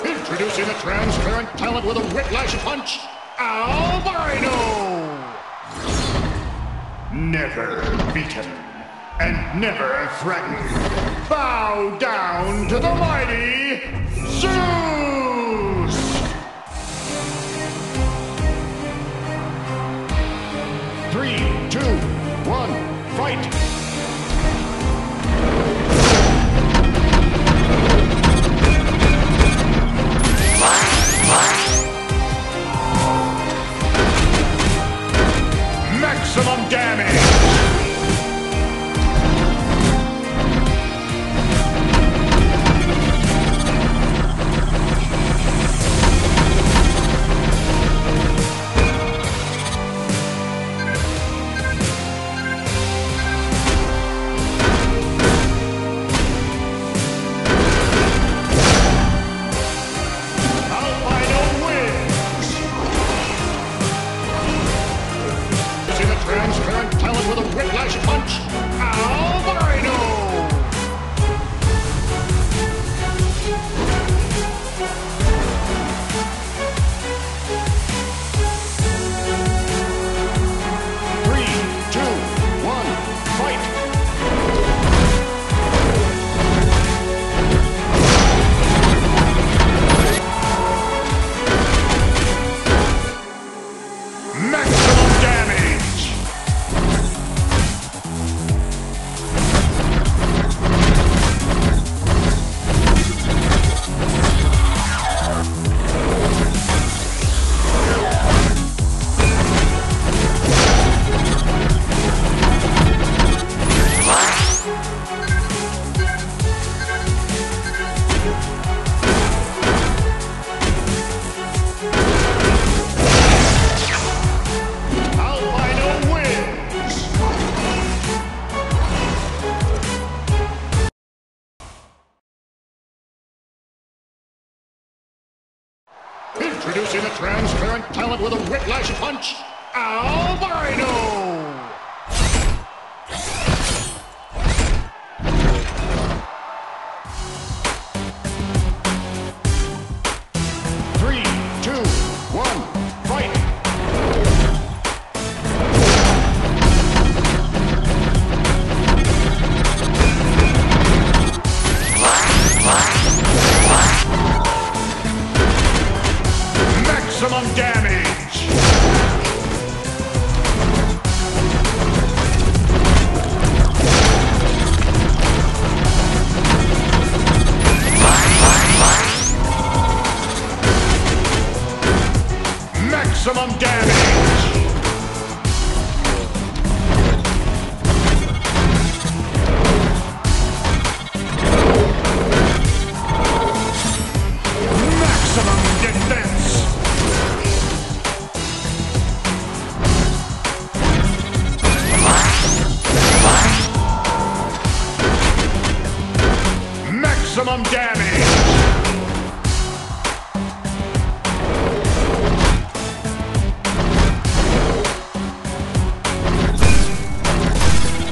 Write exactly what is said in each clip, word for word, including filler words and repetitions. Introducing a transparent talent with a whiplash punch, Albino! Never beaten and never threatened, bow down to the mighty ZEUS! Three, two, one, fight! Maximum damage! Talent with a whiplash punch, Albino! Three, two, one, fight! Maximum damage! Introducing a transparent talent with a whiplash punch, Albino! Three, two, one, fight! Maximum damage! Maximum damage! Maximum damage!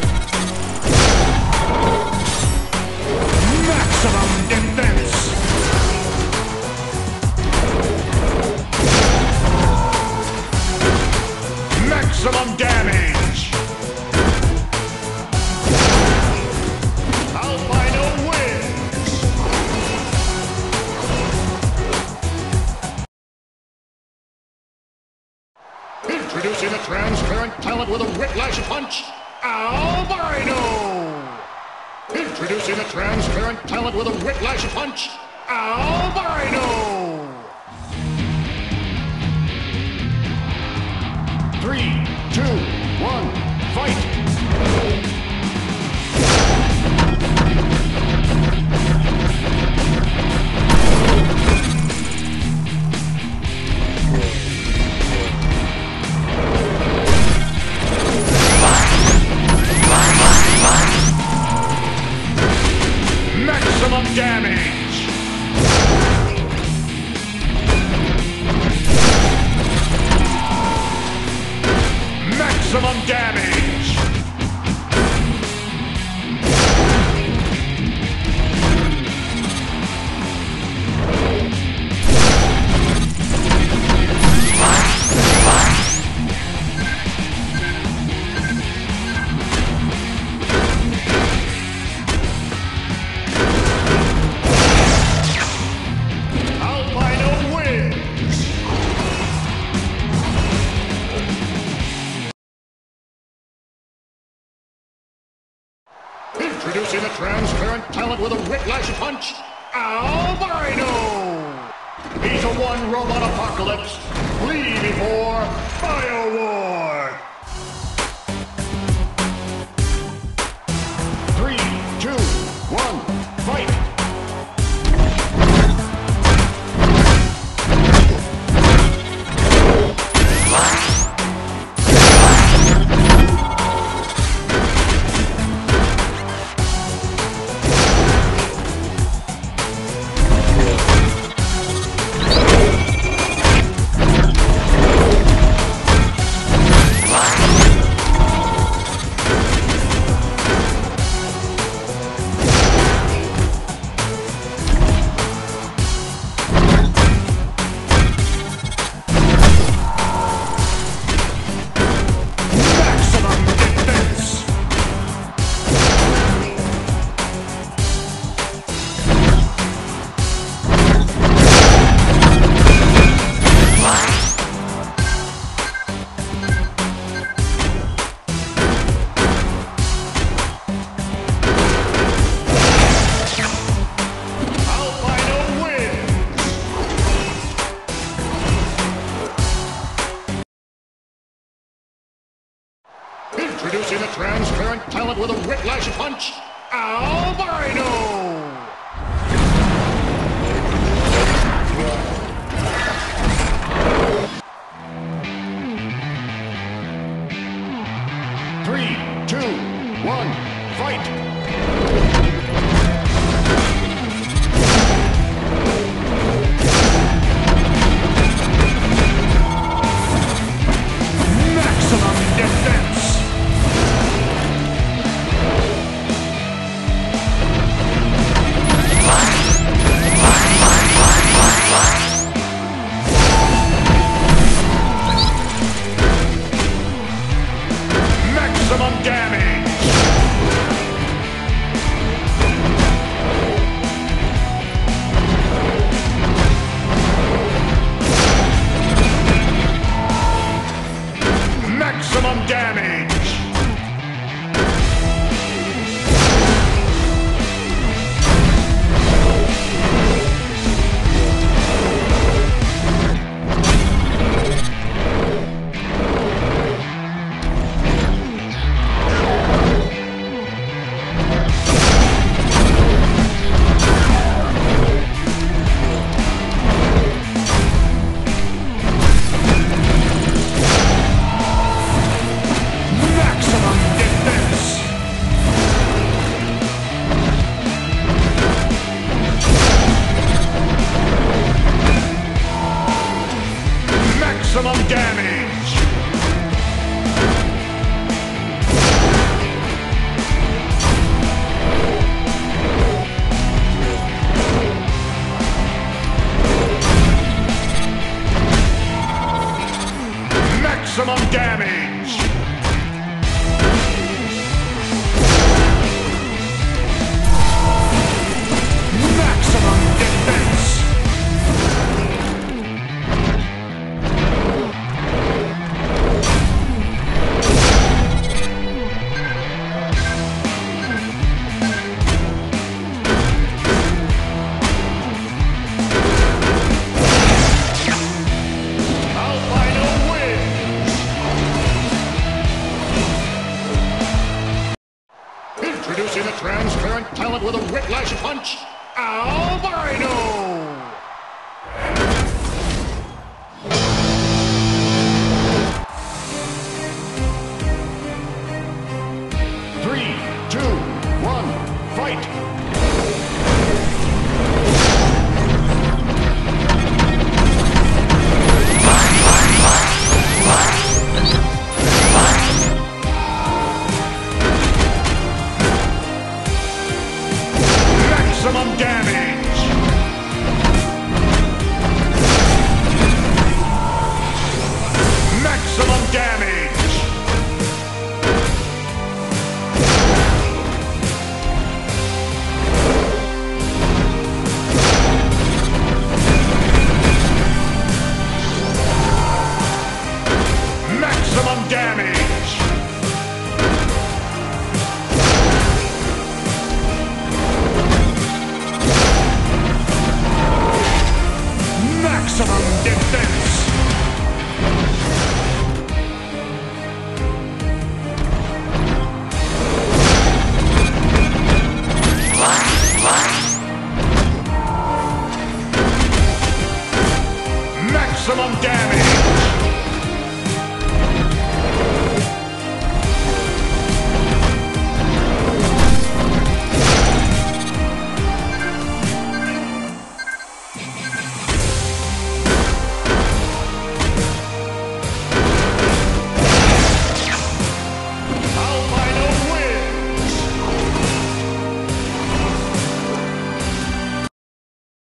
Maximum defense! Maximum damage! Introducing a transparent talent with a whiplash punch, Albino! Introducing a transparent talent with a whiplash punch, Albino! Three, two, one, fight! Damage! Maximum damage! punch, Albino! He's a one robot apocalypse. Flee before Bio War! Introducing a transparent talent with a whiplash punch, Albino! Three, two, one, fight! Maximum damage! Maximum damage! Maximum damage! Introducing a transparent talent with a whiplash punch, Albino! Three, two, one, fight! Maximum damage! down.